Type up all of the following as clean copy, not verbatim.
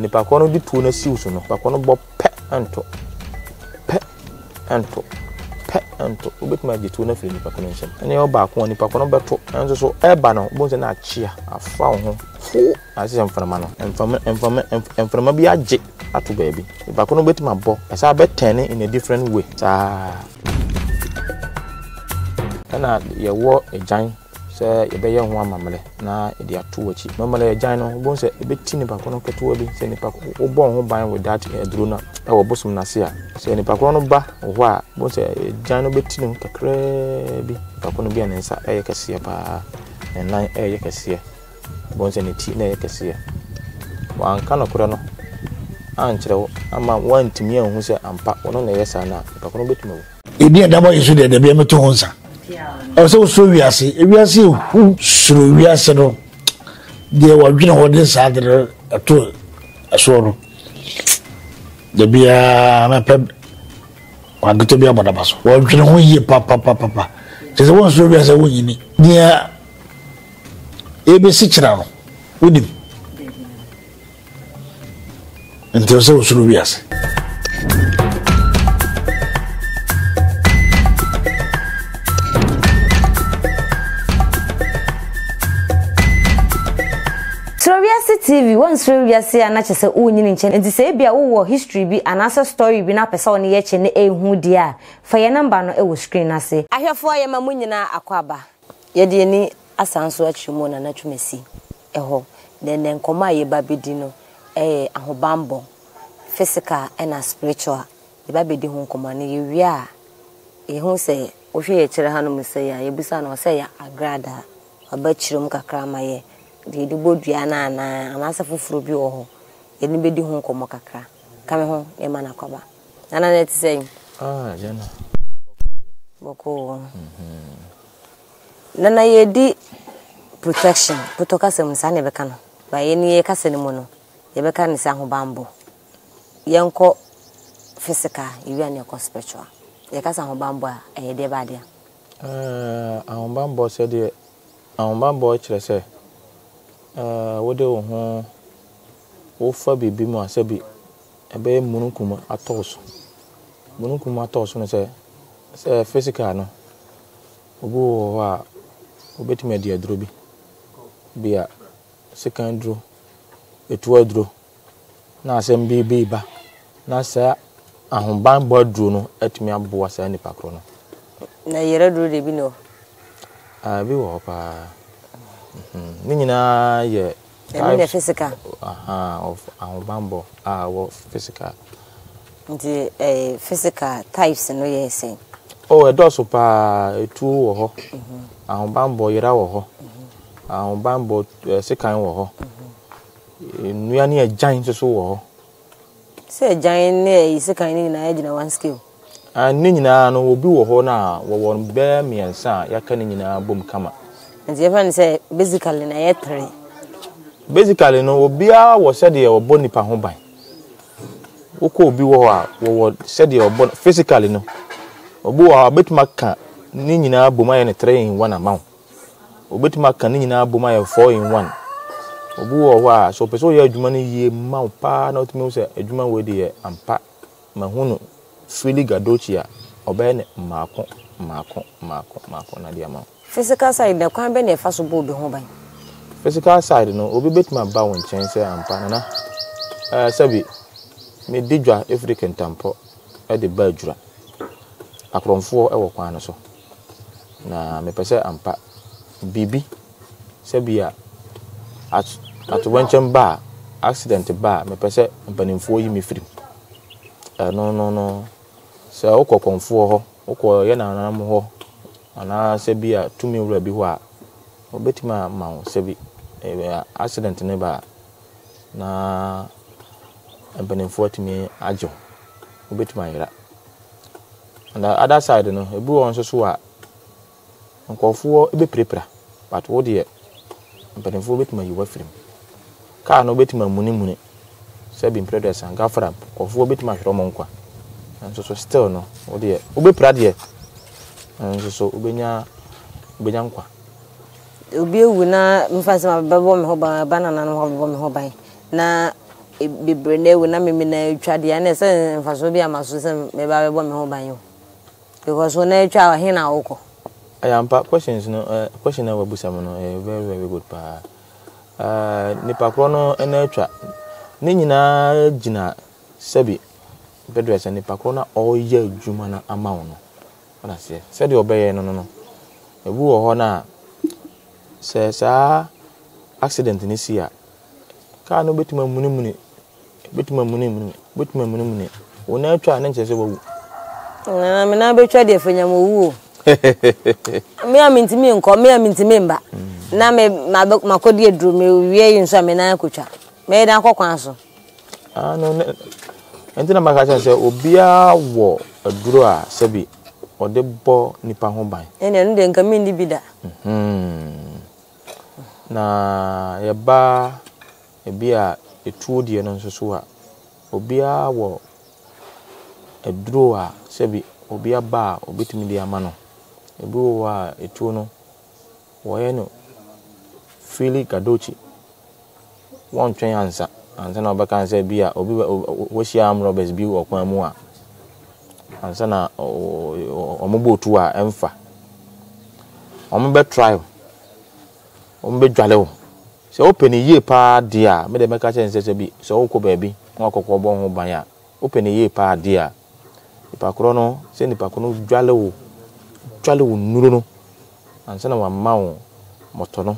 Nipakono di two na siu suno. Pakono bob pe anto. Ubet ma di two na fili nipakono nse. Ene oba akwa nipakono beto. Anzo so ebano bonze na chia afa ho. Fu asise mframa no. Mframa bi agye ato baby. Nipakono beti ma bo. Esa be turn in a different way. Ta. Ana ye wo ejan say ebe ye ho amamle na e dia to wachi mamle ejan no bo say ebe ti ni bakono keto bi say ni pakon obon ho ban with that drone e wo bosum na se a say ni pakon no ba ho a bo say ejan no beti ni kakra bi pakon bi an nsa e ye kase pa nan e ye kase bo say ni ti na ye kase wan kana kura no an chirawo ama wan timi an hu say ampa wono na ye sa na pakon beti mo e dia dabo isu de be meto honsa. Also, so we are see. We are see who through we are said. They were doing all this other tour. So the beer, my pep, I got to be a badass. Well, you know, ye papa. There's one so we are saying, near ABC channel with him. And there's also we are. TV once we are saying na chese onyini nche nti se bia wo history bi anasa story bi na pesa oni yeche ne ehu dia fa ye number no e wo screen ase ahwefo ye ma munyina akwaba ye de ni asanso atwimo na na twemesi eho nene nkoma ye babedi no ahobambo physical and spiritual ye babedi ho nkoma ne ye wi a ehun se ohwe ye kire hanom se ya ye busa na o se ya agrada abachirum kakra ma ye de bodua na na amasa foforo bi wo ho eni bedi ho nkomo kakra ka me ho e ma na kwaba na na net say jana boko na na ye di protection potoka se musa ne be kana ba eni ye kase ne mo no ye be kana se ahobambo ye nko physical ye ani ko spiritual ye kase ahobambo a e de ba dia ahobambo se de ahobambo chire se wode ho wo fa bibi mu asabi ebe munukuma atoso no se physical no obu wa obetime dia dro bi bia second dro etu dro na asem bibi ba na sa ahomban bo dro no etime abo asa ni pakro no na yere dro de bi no bi wo pa Nina, yeah, physical. Of our bamboo, our physical. The physical types, no, yes. Oh, a dorsal pa two or ho. Our bamboo, you're our ho. Our bamboo, second or ho. We are near giants or so. Say, giant, is a kind in a one skill. And Nina will be a honor, won't bear me and son, your canning in a boom come up. And the event say basically na yetri. Basically no obi a wo said e obo nipa ho ban. Wo ko obi wo a wo said e obo physically no. Obi wo a betuma ka ni nyina boma ye ne 3 in 1 amount. Obetuma ka ni nyina boma ye 4 in 1. Obi wo a so person ye adwuma ne ye ma pa na otime wo say adwuma we de ye ampa ma hu no freely gadochia obe ne maako na de amount. Physical side na kwan be na fa so bo be ho ban. Physical side no obi betima ba won chen se ampa na sabi me didwa African tampo e de ba adura akromfo e wo kwan no so na me pese ampa bibi sabi a at wenchen ba accident ba me pese mpanimfo yi me firi no se okokonfo ho okọ ye na nanam ho ana sebia tumi wura bi ho a obetima mawo sebi accident ne ba na embenefo timi ajo obetima yira and the other side no ebu won so so a nkofo ebe prepra but wo de embenefo obetima yiwa firim ka na obetima munimuni sebi predators and gafram nkofo obetima hweromo nkwa and so still no wo de obepra de so ubenya nkwa obi ewu na mfa se ma bebo me ho ba banana no ho bebo me ho ban na Bibrene will not mean a chadianes and Fasobia Masus may buy one home by you. Because when I try Hina Oko. I am part questions, no question over Busamano, a very, very good pa. Nipacrono and Nature Nina Gina Sebi Bedress and Nipacrona all year Jumana amount. What I say, said your bay no. A woo or honor says, accident in this year. Car no bit my money, bit my money. When I try and chase over. I mean, I betrayed you for your woo. Me, I mean to me and call me, I mean to member. Now, my book, my codea drew me, we in some and I could chat. Made Uncle Council. I know, and then my husband said, O be a war, a drawer, Sebi, or the ball Nippon home by. And then come in the bidder. Na ya ba ebia etuo die no nso so a obia wo eduro a sebi obia ba obetimi de ama no ebu wa etuo no wo ye no fili kadochi won twen ansa na obaka ansa bia obi wo hia am robbers bi wo kwan mu a ansa na omobotu a emfa ombe trial ombe dwalewo se open ye pa dia me de meka che nse se bi se okọ ba bi okọkọ bo ho ban ya open ye pa dia ipakoro no se ni pakono dwalewo nuro no anse na wa mawo moto no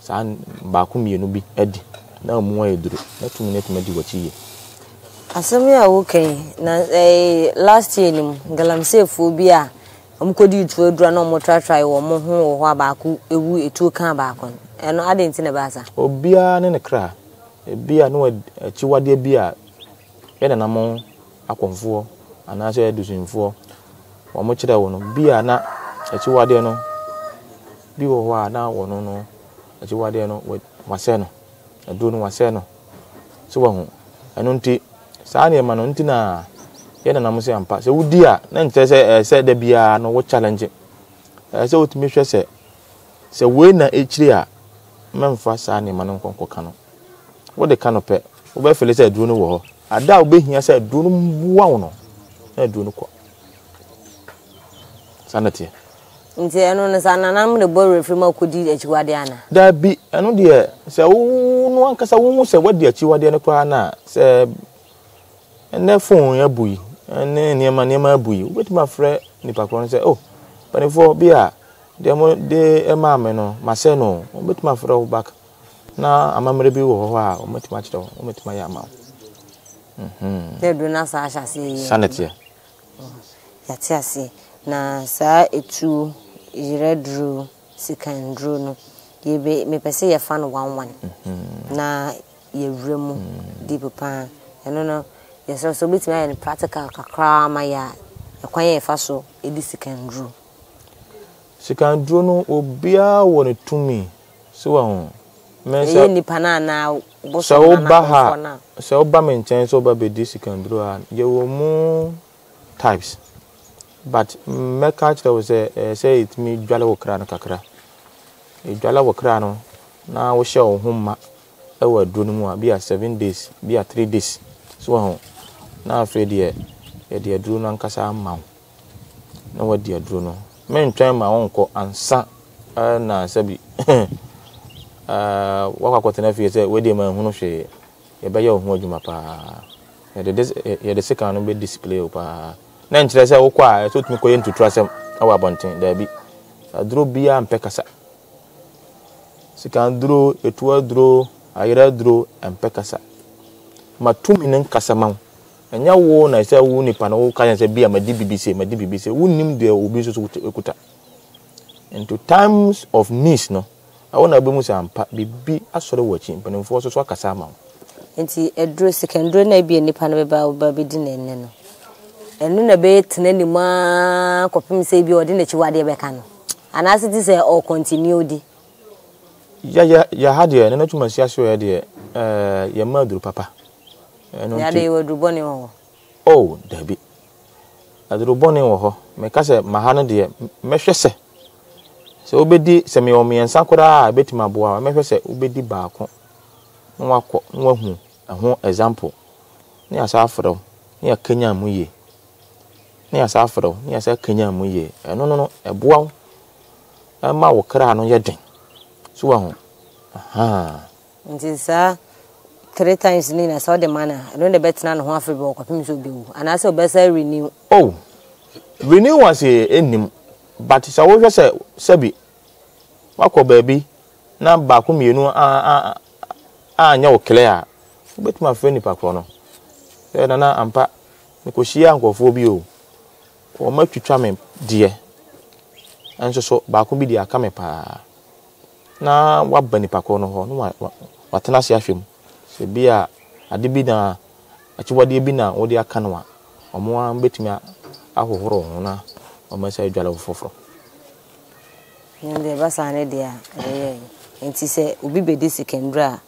sa ba ku mienu bi edi na mu wa eduru na tu ne tuma di wachi ye asemi a wo kan na last year nim galamsefo bi a omkodi tu edura na omotra try wo mo ho ho abaku ewu etu kan abaku and I didn't in a baza. Oh, beer and a cry. A beer, no, a chihuahua beer. Yet an among a confour, and as I do in four. Or much that one, beer not a chihuahua no. Be a now or no, a chihuahua no with Maseno, a dun Maseno. So, and unti Sanya Manontina. Yet an amusement and pass. Oh dear, then said the beer no challenge. I saw to mistress. So when each year. Men fast any man on Concano. What the canopy? Over Phyllis, I do no war. I doubt being here said, do no one. I do no quack. Sanity. In the anonymous and an amber borrow from Mokudi, Chihuadiana. There be an dear, so no one can say, won't say what dear Chihuadiana Quana, sir. And their phone, a buoy, and then near my buoy, with my friend Nipacron say, oh, but if for beer. De emame no maseno obetima fro back na amamre bi wo ho a ometima chiro ometima ya ma de do na sa asase sanete ya ti ase na sa etu iredru sikandru no ye be me pese ye fa no wanwan na ye wremu dipopa eno no ye so obetima ya practical kakra ma ya ekwan ye fa so edi sikandru she can draw no obia one to me. So on. Mensa ni panana, so baha, so bamenchance over be this can draw. You were more types. But my catch was a say it me Jalawa crano cacra. A Jalawa crano now show whom I will do no more be at 7 days, be at 3 days. So on. Now, afraid dear, dear drone and Casa Mount. No, what dear drone. Men try my uncle and son, and I said, Walk out and if you say, wait a man, who she, a bayo, who you mapa. The second bed display, pa. Then she said, oh, quiet, took me going to trust him. Our bunting, there be a drew beer and peccasa. Second drew, a tour drew, a year drew, and peccasa. My 2 minute casamount. And your won, I said, Woonip and all kinds of beer, my DBBC, wouldn't there will be so good. And to times of needs, no, I want to be most and be a sort of watching, but enforce us a salmon. And see, a dress can drain a be a nipan about Baby Dinner. And in a bit, Nelly Mark, Copim say, be ordinary Chihuahua. And as it is, all continued. Ya had here, and not too much, yes, your murder, Papa. Oh, Debbie. I do bonny or make us a Mahana dear, Meshes. So obedi, Semiomi and Sakura, I bet my boy, Meshes, obedi bark. No, I quote, no, a whole example. Near Safro, near Kenya Muye. Near Safro, near Kenya Muye. No, a bow. A mau cry on your drink. So, aha. Sir, 3 times in I saw the manner. I don't the bet none half a book of him should do. And I saw best I renew. Oh, renew was in him, but it's always a Sebi. Wako baby. Now back home, you know, ah, no, Claire. But my friend Pacono. Then I'm back because she uncle for you. Or much you charming, dear. And so back home, dear, come pa. Now what Benny Pacono, what an assumption. Say, beer, I did be now at what they be now, or their canoa, or more bit me out of horror, or my side yellow for. And the bass an idea. And she said, "Ubi be this can draw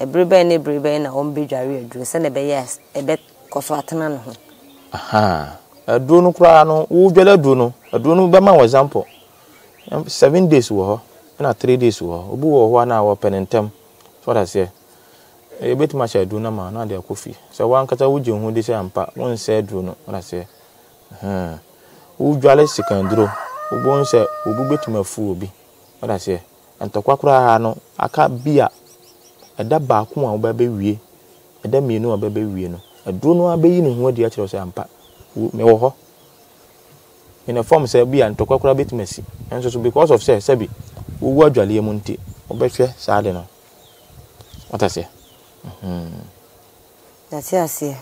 a brave and on be jarry dress and a bayas a bet coswatan." Aha, a druno crano, old yellow druno, a druno by my example. 7 days were, and a 3 days were, a boo 1 hour pen and term. So that's here. A bit much I do no man, not their coffee. So one cut a wood who they say, and pack one said, druno, what I say. Hm, old jolly sick and drew, who won't say, who will bet my fool be, what I say. And to Quacrano, I can't be at that back one baby we, and then me know a baby we know. I don't know a being who the actual sampa. Meoho in a form, Sebi and to Quacra bit messy, and so because of Sir Sebi, who were jolly a monte, or better, saddened. What I say? That's yes, sir.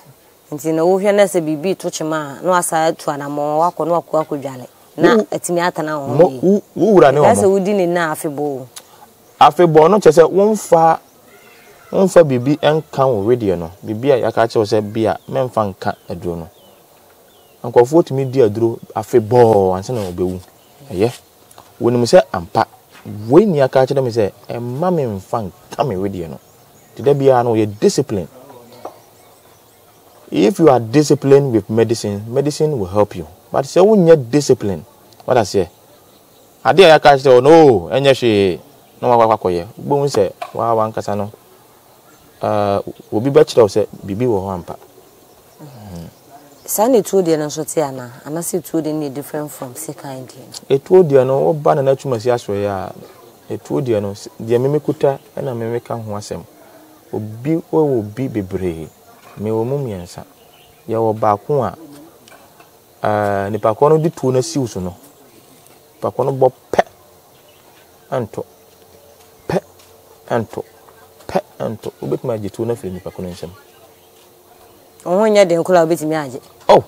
And in the ocean, as a be touch a man, no aside to an amor, walk on walk, walk with Jolly. Na etimiata na who ura ne o ase wudi ni na afebo no chese wonfa bibi enka wo radio no bibi ya ka che se bia memfa nka aduro no ankofo otimi di aduro afebo anse na obewu eye woni mu se ampa weni aka che na me se emma memfa nka me radio no tida bia no ye discipline. If you are disciplined with medicine will help you. But say we need discipline. What I say? I dare catch the no, and yes, she no wakoye. Boom say, wow, one casano. Will be better, said Bibi will hamper. Sandy told the Ansotiana, and I see 2 days different from second. It told you no banner natural Messiah. It told you no, the Mimicuta and a Mimican Wasem. Will be brave. Me will mummy answer. You will back one. Nipakono di tu na siu suno. Pakono bo pe anto. Ubet ma ji tu na fili nipakono nsem. Oho nya de nkola ubet mi aje. Oh.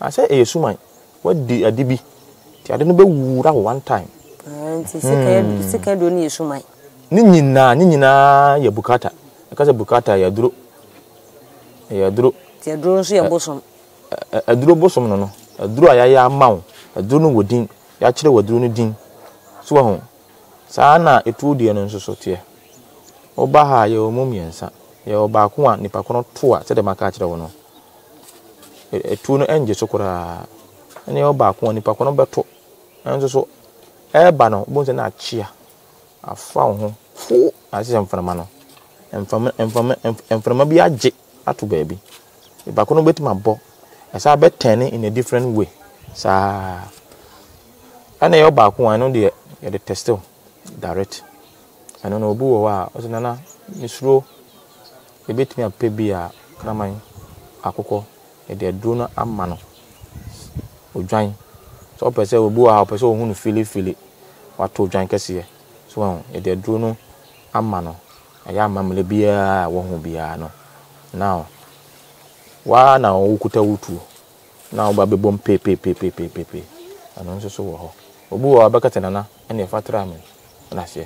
Asa eyesuman. What di adibi? Ti ade no be wura one time. Anti sika do ni esuman. Ni nyina ya bukata. Akaza bukata ya duro. Ti duro so ya bosom. A duro bosom no. A duro ayaya maw, a duro no din, ya chire waduro no din. So ho. Saa na etu de no nsoso te. Oba ha ye omumiensa. Ye oba ko a nipa ko no to a se de maka chire wo no. Etu no enje sokora. Ene oba ko nipa ko no beto. Nsoso eba no bo se na chia. Afa ho. Fu ase mframa no. Mframa bi agye ato baabi. Nipa ko no betima bo. As I bet turning in a different way. Sa and I back one on the testo direct. I don't know boo or nana, Miss Row. A bit me a pebia, cramine, a cocoa, a dear donor and mano. O join. So per se will boo our person who feel it, or two junkers here. So a dear donor and mano. A young mamma beer won't be no. Now. Wa na okuta wutu na oba be bom pe anon so so ho obu wa bakata nana na e fatra me na she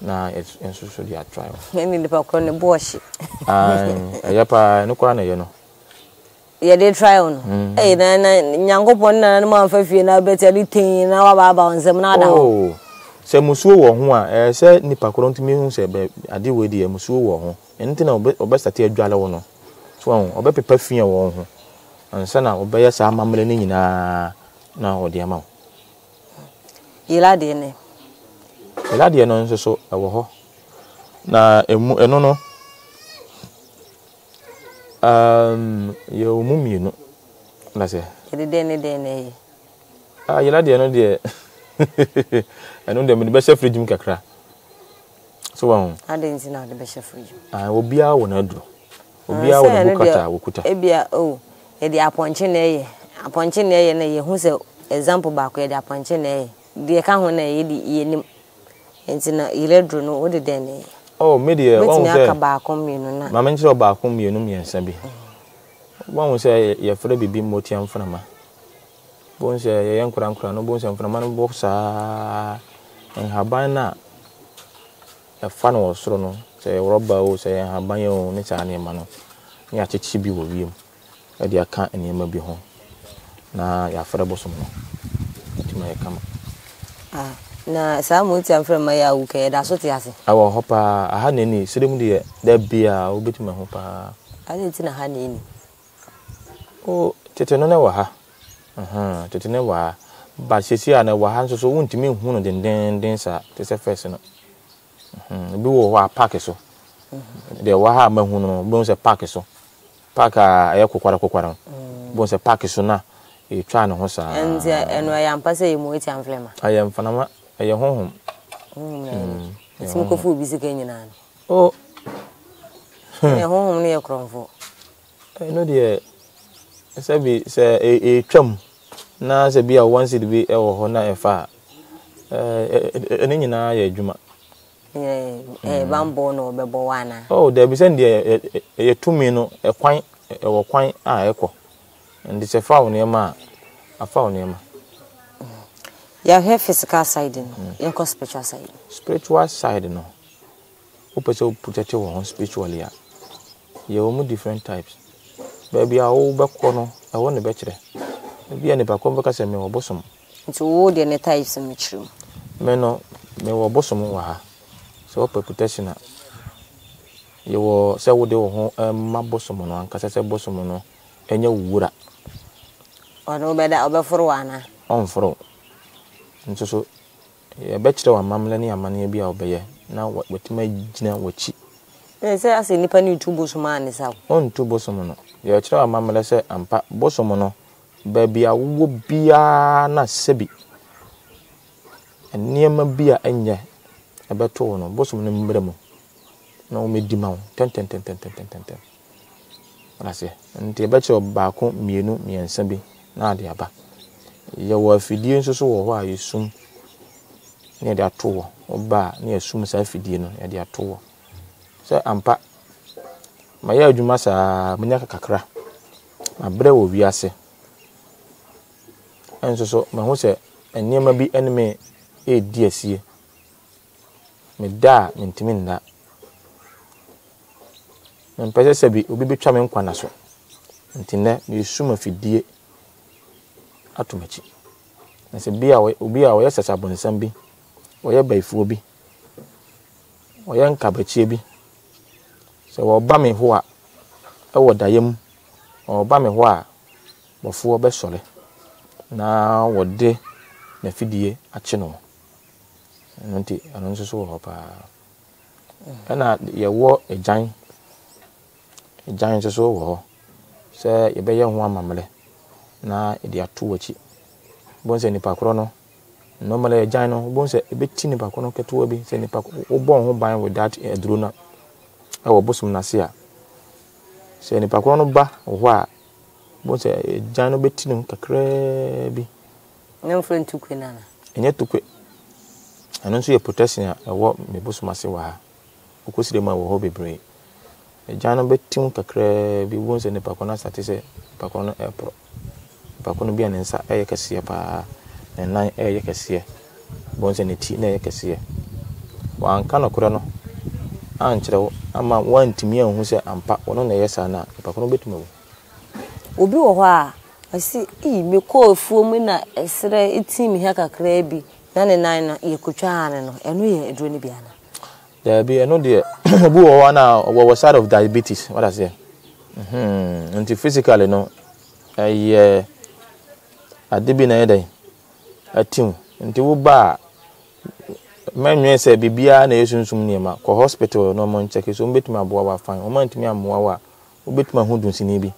na enso so dia try me ni pa ko ne boshi ayapa no kwa na ye no ye dey try on eh na nyangopon na na ma fa fie na betali tin na wa ba onsem na da ho se musuo wo ho a se nipa ko ntimi hu se be ade we di musuo wo ho enti na obesta te adwala wo no so oba pepa fia wo ho ansa na oba ya sa amamle ni nyina na wo de ama wo yela de ne nso so wo ho na emu eno no Your mum, you know. That's it. Ah, you're not there. I know them in the best fridge, Mukakra. So on. I didn't see the best fridge. I will be out when I do. Will be out when I cut. Ebia, oh, the appointee, appointee, and who's an example back where the appointee, the account, and the oh, media, one will back home, you know. My mentor back home, you know me and Sabi. One will say, you're afraid to be more young from her. Bones, a young crown, no bones, and from a man box, and Habana. A fan was thrown, say, robber, say, Habano, Nitania Mano. Yet it should be with you. I dear can't and you may be home. Now, you're afraid of some. It may come. Ah. Na some would tell from my okay, that's what I say. Our hopper, I had any, sitting there, there be a bit my hopper. I didn't see a honey. Oh, Tetanoa, aha, Tetanoa. But she see, I never hands so won't to me, who didn't dance at this first. Blue or packet so. There were half my woman, bones a packet so. Packer, I quarter quarter. Bones a packet so now. You try no horse and I am passing with and Flema. I am Fanama. Are you home? Smoke of food is again. Oh, home near Cromford. No, dear, Sabby, sir, a chum. Now, there be a once it be a honor a fire. An Indian eye, a juma. A bamboo or babuana. Oh, there be send a 2 minute, a quaint, or quaint eye echo. And it's a foul near ma. A foul near ma. You have physical side, you have spiritual side. Spiritual side, no. You can protect your own spiritually. You have different types. Baby, I will back corner. I want the better. Maybe I never come because I may bosom. It's all the types in which room. Men no, may bosom over her. So, protection. You will say what they were my bosom on, because I said bosom on, and you would. Or no better over for one. On for so, a bachelor and mammy and money be obey. Now, what my dinner would cheat? They say, I see Nippany two bosoman is out. On two bosomono. Your child, mamma, say, and Pat Bosomono, baby, I would be a na sebi. And near my beer and ye, a beton or bosom in Bremo. No, me demon, ten. I say, and the bachelor barco, me, no, me and Sebi, Nadia back. You were feeding so why you soon near their tour or bar near soon self feeding at their tour. Sir, I'm Pat. My yard, you must a minaka cacra. My bread will be a say. And so, my horse, and near may be enemy, eh, dear, see. Me da, intimate that. And Pesce Sebi will be charming quanaso. Until that, you soon a feed. Atumechi. I said, be away, be away, such a bon sambi, or your bay phobi, or young cabachibi. So, or bammy hoa, or diem, or bammy hoa, or four besole. Now, what day, Nefidie, a chino. And auntie, and also so hopper. And I, you wore a giant so war. Sir, you bear one mamma. Na they are two watchy. Bones and Pacrono. Normally a giant, bones a bit tin Pacrono Catuabi, send a pack or born home buying with that a druna. Our bosom Nasia. Send a Pacrono ba or why? Bones a giant bit tin cacrebi. No friend to Quinana. And yet to quit. I don't see a protestant at what my bosom Masiwa. Who could see my hobby brave. A giant bit tin cacrebi wounds and the Pacona satis Pacona airport. Pacono be an answer, I can see a pa and 9 air can see bones and a tea near can see. One canoe crono. Aunt, I'm a one to me who said, and pack one on the yes and not the Pacono bit move. Obi, I see, me call 4 minutes, I said, it seemed haka crabby, 99 ye cuchan, and we a drunibiana. There be no dear boo or now was out of diabetes, what I say. Until physically, no, I I did be a day. A tune until bar. Men say be a nation soon near my hospital, no man check his own bit my boa fine, or man to me a moa, Obeti ma hundun sinebi.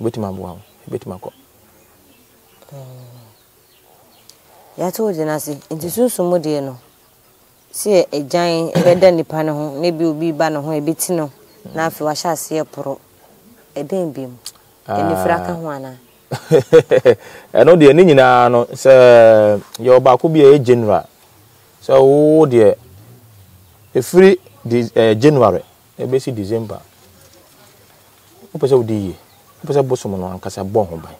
Obeti ma bwa. Obeti ma ko. Ya to je na se ntisusumo de no. Se ejan ebeda nipa ne ho ne bi obi ba ne ho ebeti no. Na afi wa sha se eporo. Eden bim. Eni fraka ho ana. Eno de ni nyina no se yo ba ko bi e general. So wo de e free this January e be si December. Opese wo de ye. Opese bosomo no ankasa bon ho ban.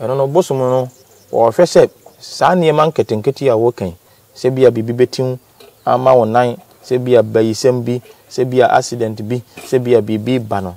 Eno no bosomo no wo hwese sa ne man ketenketi a wo kan se bia bibi betin ama wo nan se bia bayisem bi se bia accident bi se bia bibi ba no.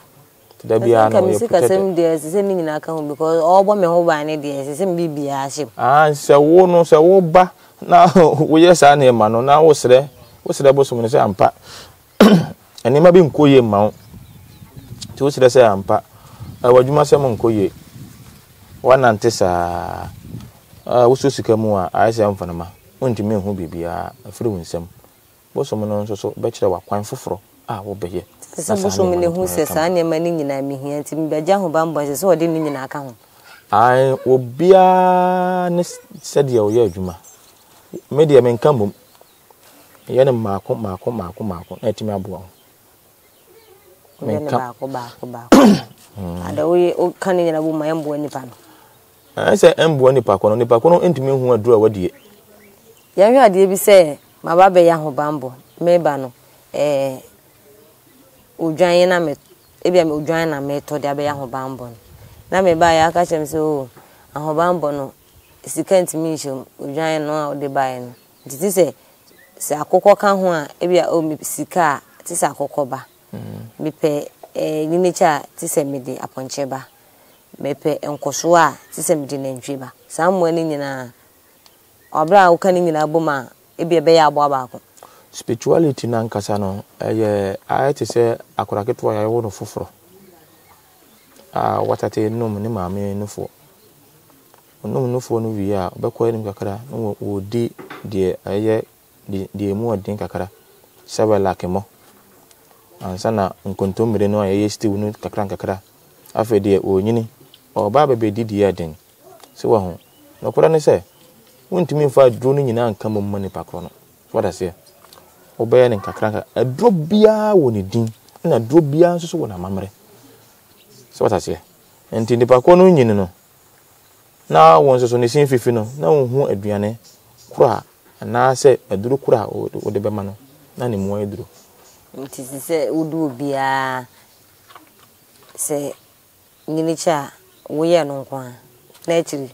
There be a same dear, the same in account because all women who buy any dear, the same BB. Ah, so one knows a woba now. We are Sani Mano now was there, what's the bosom in the Sampa, and it might be Koye Mount to the Sampa. I was just a monkey. One antessa. I was just a moa. I said, "I'm from Nama." When the men who be a influencer, but some men also bachelor were quite full. Ah, what be here? Some men who says, "I am money in my hand." Some be a young bamboo says, "Oh, I didn't in account." I will be a next Saturday or year Juma. Maybe I may come. Yana mark. Let me abound. Back. And the way old canny and a woman embo any pan. I said, embo any pacon, only pacon, and to me who drew what ye. Yah, dear, be say, my baby Yaho Bambo, Mebano, eh, Ujana met, Ebia Ujana met to the Abayaho Bambo. Now may buy a catch him so, and Hobambono, it's the Kent Mission, Ujana or the buying. It is a Sacoco Canhua, Ebia O Mipsica, Tisacocoba. Me pay. Ninicha tisemidi aponcheba mepe enkosua tisemidi nenjeba samwani nyina obra ukani nyina boma ebiebe ya abo abako spirituality na nkasa no eh ayete se akoraketwa ya wono foforo watate num ni maame nufo num nufo no wi a obekwa ni kakara no odi de aye de mu odin kakara sabalakemo ansana nkontomire no aye sti wonu kakra afa de onyini oba bebe didi eden se wa ho nokora ne se wontimi fa dro no nyina anka mom mani pakro no what I say oba ne kakra adro bia woni din na adro bia nso so wona mamre so what I say enti de pakro no nyini no na won so ne sin fifi no na won hu aduane kura na se aduro kura wo de be ma no na ne mo aduro ntisi se udu bia se nyinicha woye no kwa na etiri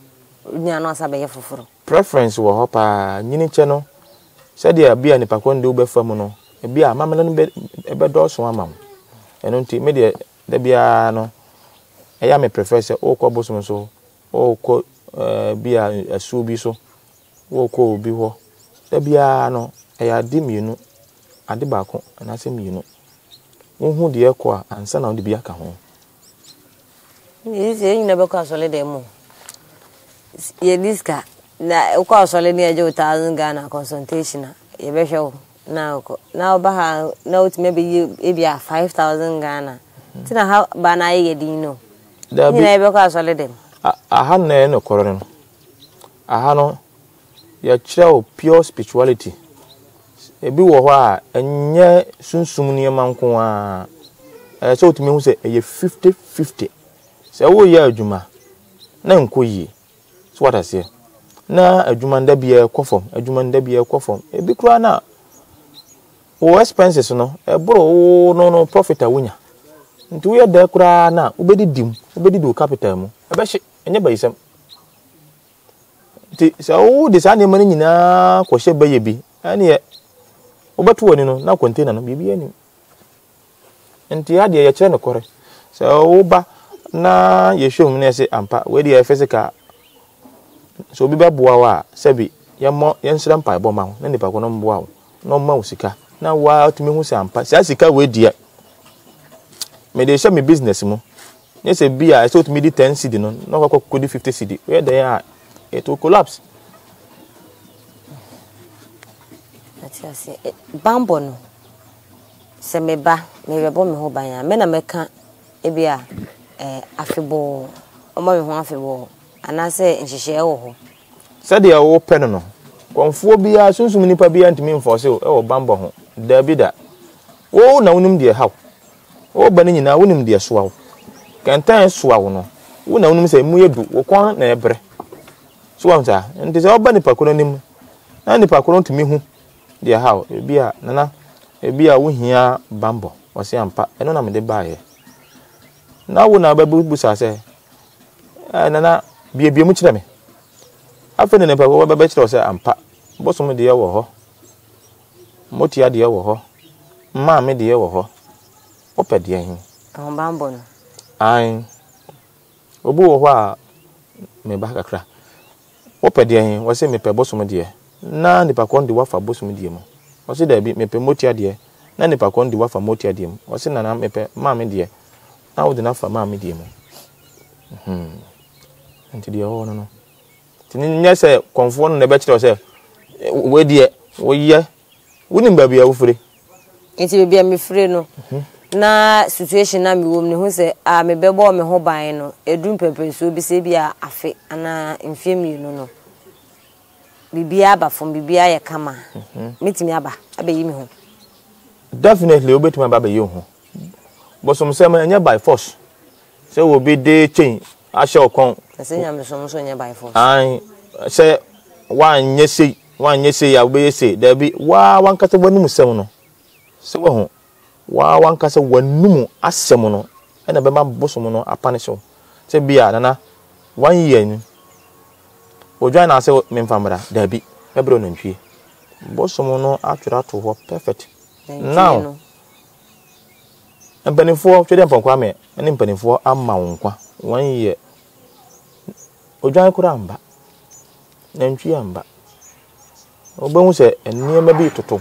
nya no asa be foforo preference wo hopa nyinicha no se dia bia ni pakonde obefamu no e bia mamela no be doso amam eno nti me dia da bia no eya me prefer se okọ bosom so okọ bia asu bi so okọ obi ho da bia no eya di mienu ade baako ana se mienu wo hu de ekwa ansa na wo de bia ka ho ni se yin na be ka sole de mu ye diska na ko sole ni eje 1000 Ghana consultation ye be show na ko na ba ha na ut maybe e bia 5000 Ghana tina ha ba na ye din no ni na be ka sole de aha na e no korore no aha no ya chira pure spirituality ebi wo ho a enye sunsum ne manko a se otumi hu se eye 50-50 se wo ye adwuma na nkoyi so what I say na adwuma nda bia ekofom adwuma nda bia ekofom ebi kura na wo expenses no ebro no profit awunya nti wo da kura na ubedidim ubedidu capital mu ebehye enye bayisam nti se wo de sane mane nyina kwohye baye bi ani obatu woni no na container no bibi ani enti ade ya kire no kore so oba na yeshom ne se ampa we dia physical so bibi aboa wa se bi Yansram by Bomau, and the Pagonum wow. No mousica. Now, while to me who sampa, Sassica way dear. May they show me business more. Yes, a beer, I sold me the 10 cedi, no could 50 cedi. Where they are, it will collapse. Bambono Semeba, maybe a bomb who by a man American, a beer, a fibble, a mobile, and I say, and she share all. Sadia, oh, penal. Conphobia, soon so many pabia and mean for so, oh, bambo, there be that. Oh, no, dear, how? Oh, Benny, I wouldn't dear swallow. Can't I swallow no? Wouldn't I say, Muebu, or Quan, never. Swanza, and there's all Benny Paconim, and the Pacoron to me who. Dear, how a beer, Nana, a beer, we hear bambo, or sampa, and on a made by. Now, when I babus, I say, Nana, be a much lemmy. I feel in a power by bachelor, sir, and pap, bosom, dear, or ho. Motia, dear, or ho. Mammy, dear, or ho. Opera, dear him. On bambo. I obu, wa, me back a crack. Opera, dear him, was a me per bosom, dear. None the pacon de wafa bosom medium. Was it a bit me motia dear? None the pacon de wafa motia deum. Was in an arm mepe, mammy dear. Now would enough for mammy dear. And to the old no. Tin say, conform the bachelor yourself. Where dear, we ye wouldn't be a free. It will be a me free no. Na situation I be woman who say, I may be born me hobino, a dream paper, so be sabia a fit, and I infame you no. Bibiaba from Bibia Kama. Meet me abba, I be him home. Definitely obey to my baby you. But some sermon nearby force. So will be day change. I shall come. I say I'm so nearby force. I say one yes, I will say there be one cut of one semono. So one cut of one no as semono, and a man bosomono a paniso. Say be anana 1 year. O join us, Memfamara, there be a brown tree. Bosomono after that to work perfect. Now, and penny for children for Kwame, and in penny for a maunqua 1 year. O join Kuramba, Nanchiamba. O bones and near my beat to two.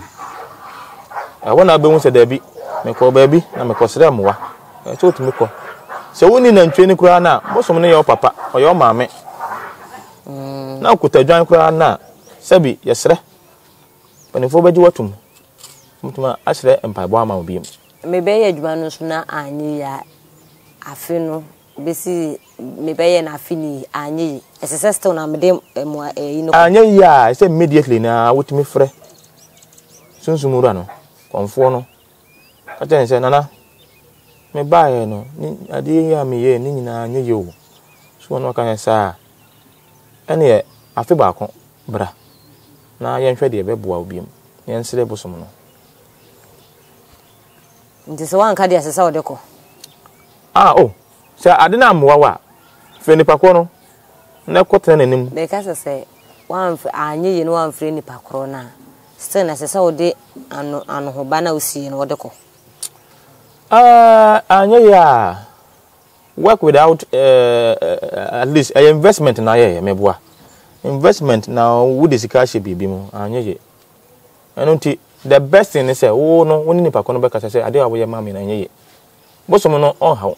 I want our bones at Debbie, make a baby, and make us Ramwa. I told Miko. So we need and train the Kurana, Bosomon, your papa, or your mammy. Now could I join Crana? Sabi, yes, sir. But if over you to my Ashley and Pabama beam. Maybe a Juanus na Ania Afino, Bessie, maybe an Affini, Annie, as a sister, Madame, and ya, I said immediately now, with me, Fred. Soon, Murano, Conforno. Attention, Nana. May buy no, I dear me, Nina, near you. So, no can I say? And yet, I feel back, brah. Now I am ready to be boiled beam. Yan slave bosom. This one cardia says our deco. Ah, oh, sir, I didn't know Moa. Friendly Pacono. No cotton in him. Because I say, one I knew you know I'm friendly Pacona. Still, as I saw day and Hobana will see in Wadeco. Ah, I knew ya. Work without at least an investment in a meboa. Investment now would this cash be bimo and until the best thing is say, oh no, when you pack on back as I say, I do away your mammy and ye. But someone on how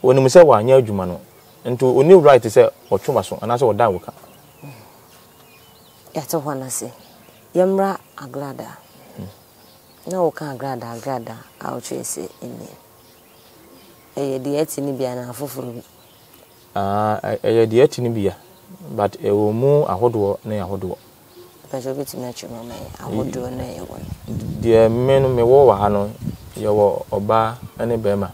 when you say one year Jumano and to a new right to say or Chumaso and I saw that worker. That's all I say. Yamra agrada. No can agrada, I'll chase it in there. A diet in Bia, but a woman a hot war near hot war. But you get natural, I would do a near one. Dear men may war, Hano, your oba and a bema.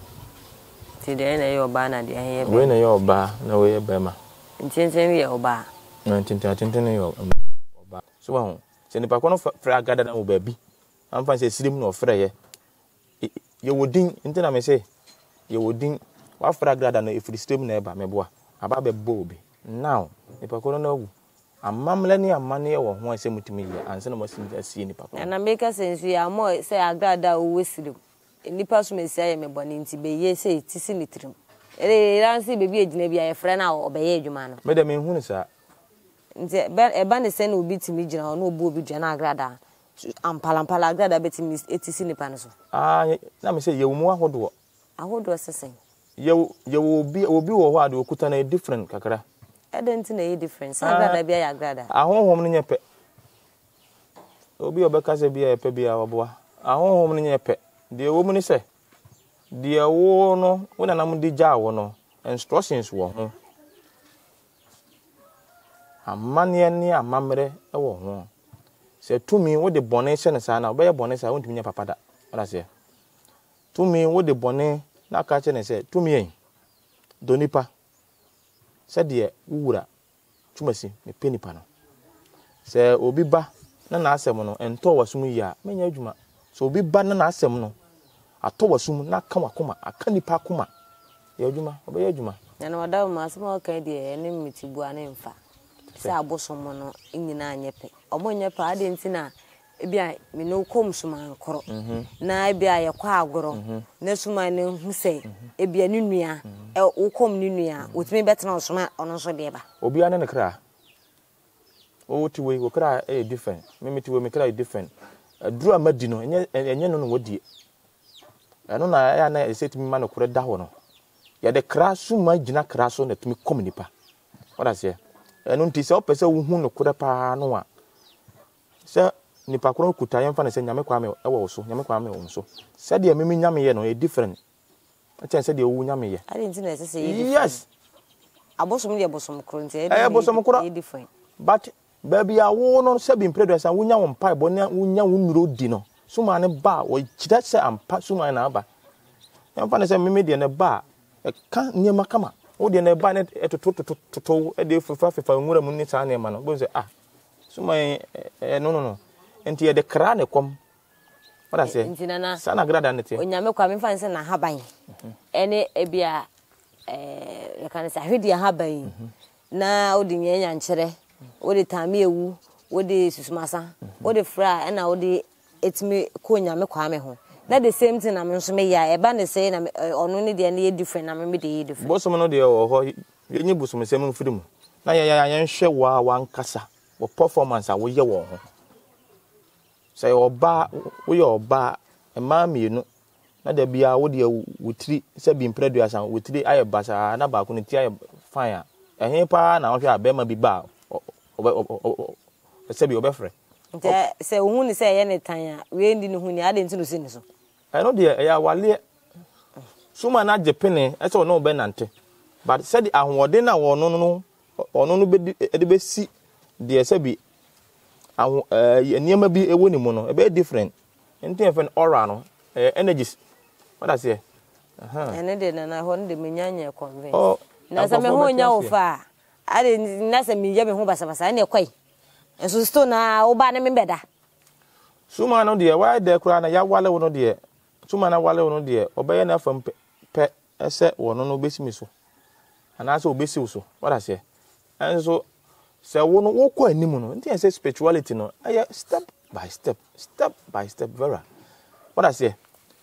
Today, your banner, dear, when your bar, no way, bema. In 10 years, oba. 19 years, oba. So on, send the Pacono Frag gathered our baby. I'm fancy slim or frayer. You would ding, intend I may say. You would think what fragrant and if you still never, my boy, about a bobby. Now, if I couldn't know, a mamlany and money or 170 million, and some of us see any papa. And I make a sense we are more say I got that whistle. In the past, may say I'm a bonnet, be yes, say it is in the trim. A fancy baby, maybe a friend or obey you, man. Madame Hunsa, a band is sent will be to me, general, no booby, Janagrada, and Palampalagrada betting Miss Etisini Panaso. Ah, let me say, you more what do I would do assessing. You will be a word who could turn a different cacra. I don't see any difference. I gather be a grada. I home in your pet. Obi Obekase be a pebby our boy. I home in your pet. The woman is a dear no, when an amundi jaw no, and strussings were. A mania near mamre a war. Say to me what the bonnet sends and I'll bear bonnets. I won't mean your papa. What I say to me what the bonnet now catching and said to me, Donipa said, dear Ura, Chumasi, the penny panel. Say, Obiba, Nana Semono, and Towa Sumia, many juma. So be banana Semono. I told us soon, not come a coma, a candy pacuma. Yajuma, obey Yajuma. And Madame Masmo Cadia, and him with Buanfa. Sabosomono, Ingina Yepe. Among your pardon, Tina, Ebia, me no combs to my uncle. Now be a quagro, Nessuma, no, who say, Ebia Nunia, O come Nunia, with me better on Soma on us, Deba. Obian and a cry. Oh, to we will cry a different, maybe to we cry different. A drew a medino, and you know what dear. I don't know. I said to me, man, could that one? You had a crash so much in a crash on it me coming. What I say, and on this up as a woman could a panoa. Sir, Nipacron could I am fancy Yamakwame also, Yamakwame also. Said the Mimi Yamiano, a different. I said the Uyami. I didn't necessarily. Yes. I bought some currency. I bought some different. But baby, I won't on seven predators and Wunya on pipe, Bonia, Wunya, Wunro Dino. Sumana bar, or that say I'm Patsuma and Abba. And Fanny said, Mimidi and a bar. A can't near Macama. Oh, then a banet at a total a day for 5 minutes. I never goes, ah, Suma, no. And here the crane come. What I say, Sana Gradanity. When you come in, find Sana Habine. Any Abia, you can say, Hidia Habine. Now the Yan Chere, what the Tamiu, what the Susmasa, what the Fra, and now the. It's me, Konya, me kwame home. That the same thing I'm saying, I abandon saying I'm only the different, I'm maybe different. Bosoman, dear, or you bosom, same freedom. Now I am sure one cassa or performance I will your war. Say, or bar, we are bar, and mammy, you know, not there be our dear with 3 7 predators and with 3 eyebars and about on the fire. And here, pa, now I bear my be bow or say your befriend. Say, who say any time we ain't in whom I didn't listen. I know, dear, I will. Someone at the penny, I saw no benante. But said I want dinner or no, or no, the best seat, dear Sebby. I never be a winning mono, a bit different, and different orano energies. What I say, and I didn't, and I want the Minyanya convey. Oh, now some of far. I didn't, nothing me, Yabby Hobasa, and your quay. And so still now, Obana me better. Suma no dear, why there cry a ya wallow no dear? Sumana wallow no dear, obey enough from pet, a set or no busy missile. And I so busy so, what I say. And so, say, won't walk quite nimon, and I say spirituality no, I step by step, Vera. What I say.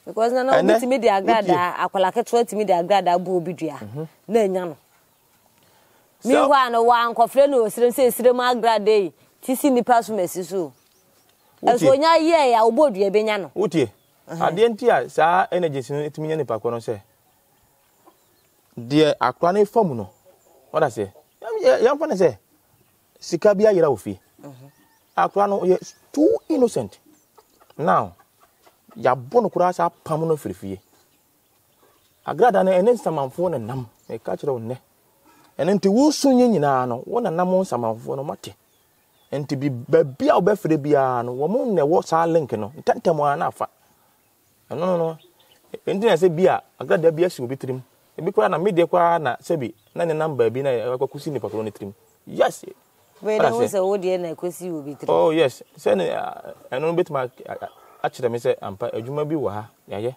Because none of the media gada, I call like a 20 media gada boobidia. No. Meanwhile, no one confirmed was says the Margaret Day. Tissing the past message. As when I hear, I'll board you a benano. Uti, I didn't hear, sir, energies in it. Me and Pacono say, dear, a crony formuno. What I say, young one say, Sicabia Yellowy. A crono is too innocent. Now, your bonocras are permanent free. A gradan and instant phone and numb, a catcher on neck. And then to woo soon, you know, one and among some of one matter. And to be our best for the piano, woman, there was our Lincoln, Tantaman Alpha. No. And then I say, Bia, I got the BS will be trim. If you can't meet the Quana, Sebi, none a number being a cuisine for only trim. Yes, where I was old and I could see you be. Oh, yes, send a little bit my actually, Mr. Ampa, you may be wah, yeah.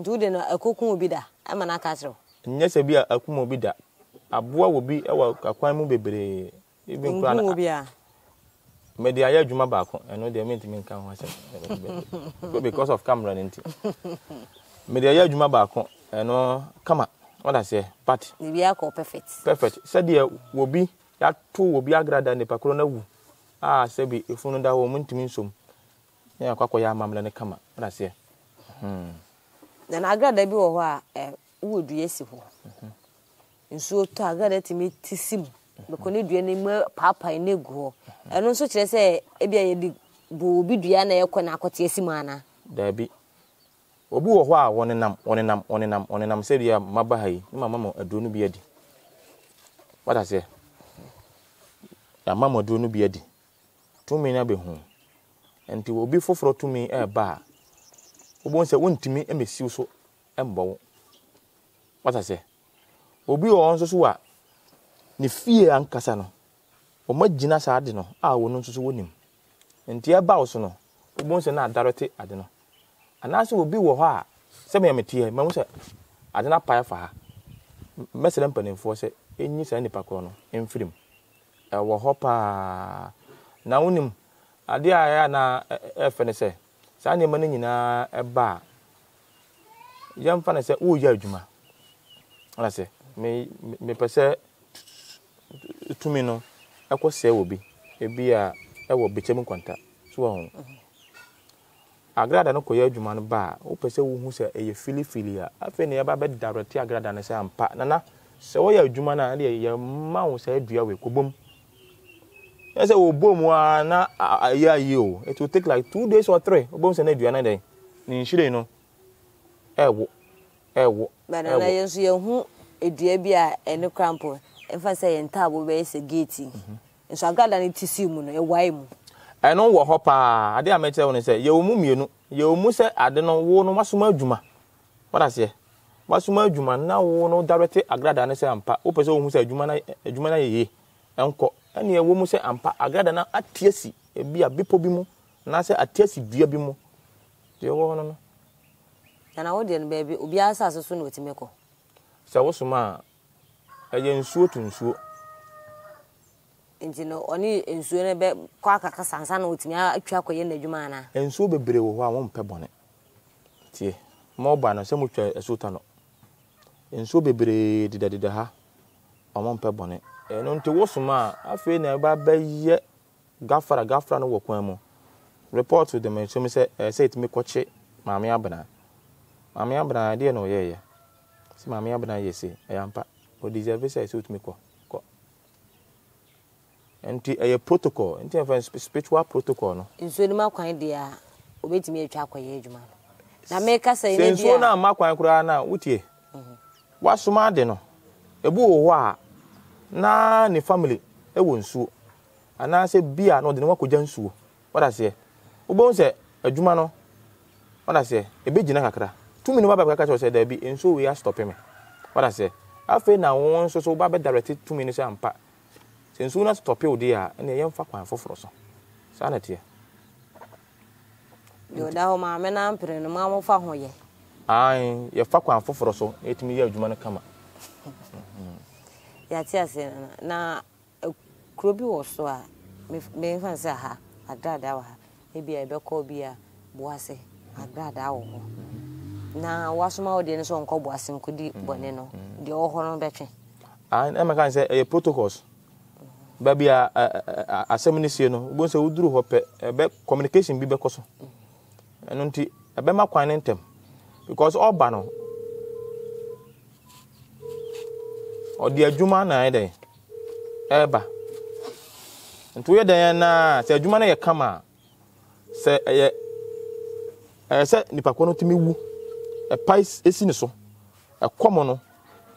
Do then a cocoon be there, I'm an castle. Yes, I be a cocoon be there. A boy will be a crime will be even Cranobia. May the Aya Juma Baco, I know they meant to make come because of Cameron into May the Aya Juma Baco, and oh, come up. What I say, but the Biaco perfect. Said, dear, will be That two will be a grad and the Pacrona woo. Ah, Sebi, if you know that woman to me soon. Yeah, Quacoya, Mamma, and a camera, that's it. Then I grad a boa would yes. And so to a grad to me Tissim, because you do any more papa in a grow. And also, I say, Ebia Bubidiana, Conacotisimana. There be Obu Hoa, one and I'm, said, yeah, Mabahi, Mamma, a drone beard. What I say? Mamma do no beard. 2 men I be home. And it will be for 2 men a bar. Once I went to me and miss you so and bow. What I say? Obu on so what? Ni fear and Cassano. O my genus I didn't know. I will not so win him. And dear Bowsono, once and I directed, I don't know. And as will be with her, send me a tear, Mamma. I did not pay for her. Messer and force it in his any pacono, in freedom. I will hopper. Now, him, I dear Anna, a fancy. Sandy money in a bar. Young fan said, oh, Yajuma. I say, may perse to me no, I could say will be a beer, I will be chemo contact. Swan. I glad I know Koyajuman bar, who perse who say a filia. I think near Babet Daratia grad and a sam partner. So, your Jumana, your mouse said, we could boom. As a boom, one a year you. It will take like 2 days or 3. Bones and Adriana day. Ninshino. But I see who a dear and a crample. If I say in table ways a gating. And so I got an itisimun, a wime. I know what hopper. I dare make tell and say, you mum, you know, you must say, I don't know, no Masuma Juma. What I say? Masuma Juma now no directly a grad and a sampa. Opus who said Jumana ye, uncle. And your woman said, I'm a gardener at Tiesi, a beer bipobimo, and I said, at Tiesi, dear Bimo. Do you want to know? And baby will be as soon with Miko. So, what's my? I ensure to ensure. And you know, only ensure a bed, quack, and son with me, I chuckle in the Jumana. And so be brave while I won't pep on it. See, more banner, so much a sultano. And so be brave, did I won't pep on it. And until what's ma, I feel never be yet. Gaffra, no work more. Report to them, and so me say to me, coach it, Mammy Abana. Mammy Abana, I didn't know, yeah. See, Mammy Abana, you say, I am pat, or deserve say suit me. And a protocol, and a spiritual protocol. In Sweden, kind dear, wait me a chapel, age man. Now make us say, so now, Mark and Grana, would ye? What's so mad, then? A boo, na ni family e won suo ana se bia na odi ne wakoja nsuo oda se obon se adwuma no oda se e be gina kakra 2 minutes baba kakra cho se da bi enso we are stopping me oda se afi na won so baba directed 2 minutes ampa se enso na stop e odi a na yemfa kwan foforo so sa na tie yo da ho ma me na ampere no ma mo fa ho ye ai ye fa kwan foforo so etimi ye adwuma no kama. Yatia say na krobi wo so a me fanse ha agrada wa e bia be ko bia boase agrada wo na wasoma odi ne so nko boase nko di bone no de wo ho no betwe an am kan say protocols ba bia asemnisie no bo so wuduru ho pe be communication bi be koso eno nti e be makwan ne ntem because oba no or the Juma Nide Eba. And to your Diana, say Jumana, a kama. Say I said Nipacono to me woo. A pice is siniso. A commono.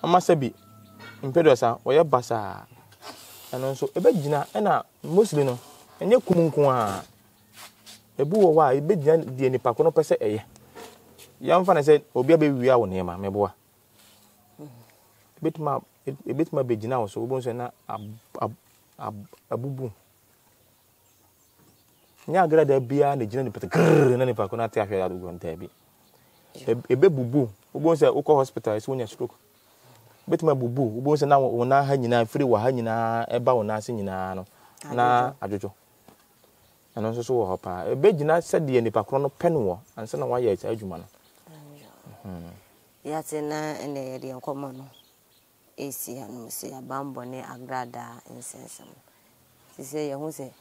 A masabi. Impedosa, or your bassa. And also a bedina and a Muslino. And your Kumunqua. A boo, why a bed the Nipacono per se a young fan said, O baby, we are near my boy. Bit map. A bit my baby now, so we na a boo. Now, grab beer and the general put a grrr and if I could not tell you that we're going a baby boo, who wants at Oka Hospital is when you stroke. Bit my boo, who wants an hour or 9 hanging free were hanging about nothing in an hour. And also, so hopper. A baby not said the any pacono penwar and send away its edgeman. Yes, and the common. AC and Musia Bambone Agrada incense. She say, who say,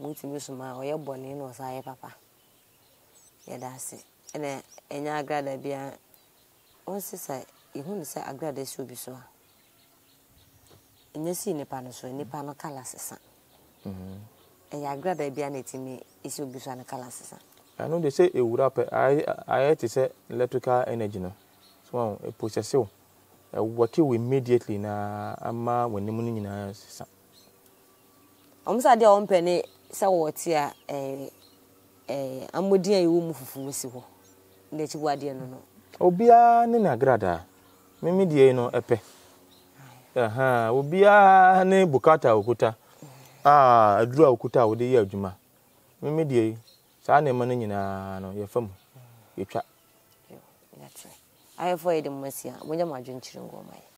Mutimissuma or your bonnet was I, papa. Yet that's it. And I grada be a once I even say I grada should be so. In the scene, panos, any panel colors. And I grada be an 80 is your bush and colors. I know they say it would happen. I had to say electrical energy. So it pushes so. What you immediately na ama when the morning is. Omsa de ompeni sa wotia amodi ayi wo mufufu wesi ho. Na chi wade no no. Obia ne na grada. Mimi de no epe. Aha, obia ne bukata okuta. Ah, adura okuta wo de ye adwuma. Mimi de sa na ma no nyina no ye fam. Yetwa. That's right. I have for the mercy. I'm going to my.